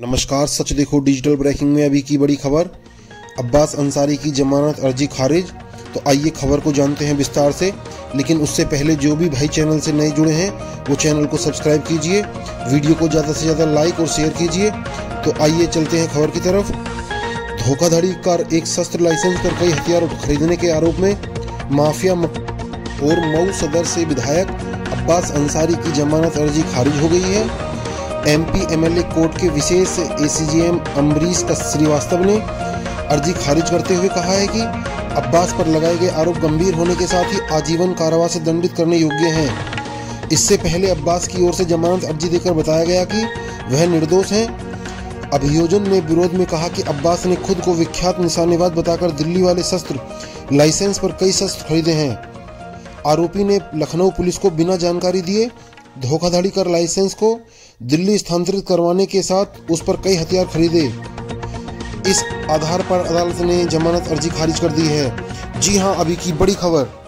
नमस्कार, सच देखो digital breaking में अभी की बड़ी खबर। अब्बास अंसारी की जमानत अर्जी खारिज। तो आइए खबर को जानते हैं विस्तार से, लेकिन उससे पहले जो भी भाई चैनल से नए जुड़े हैं वो चैनल को सब्सक्राइब कीजिए, वीडियो को ज़्यादा से ज़्यादा लाइक और शेयर कीजिए। तो आइए चलते हैं खबर की तरफ। धोखाधड़ी कार एक शस्त्र लाइसेंस पर कई हथियार खरीदने के आरोप में माफिया और मऊ सदर से विधायक अब्बास अंसारी की जमानत अर्जी खारिज हो गई है। MP MLA कोर्ट के विशेष ACGM अम्बरीश का श्रीवास्तव ने अर्जी खारिज करते हुए कहा है कि अब्बास पर लगाए गए आरोप गंभीर होने के साथ ही आजीवन कारावास से दंडित करने योग्य हैं। इससे पहले अब्बास की ओर से जमानत अर्जी देकर बताया गया कि वह निर्दोष हैं। अभियोजन ने विरोध में कहा कि अब्बास ने खुद को विख्यात निशानेबाज बताकर दिल्ली वाले शस्त्र लाइसेंस पर कई शस्त्र खरीदे हैं। आरोपी ने लखनऊ पुलिस को बिना जानकारी दिए धोखाधड़ी कर लाइसेंस को दिल्ली स्थानांतरित करवाने के साथ उस पर कई हथियार खरीदे। इस आधार पर अदालत ने जमानत अर्जी खारिज कर दी है। जी हाँ, अभी की बड़ी खबर।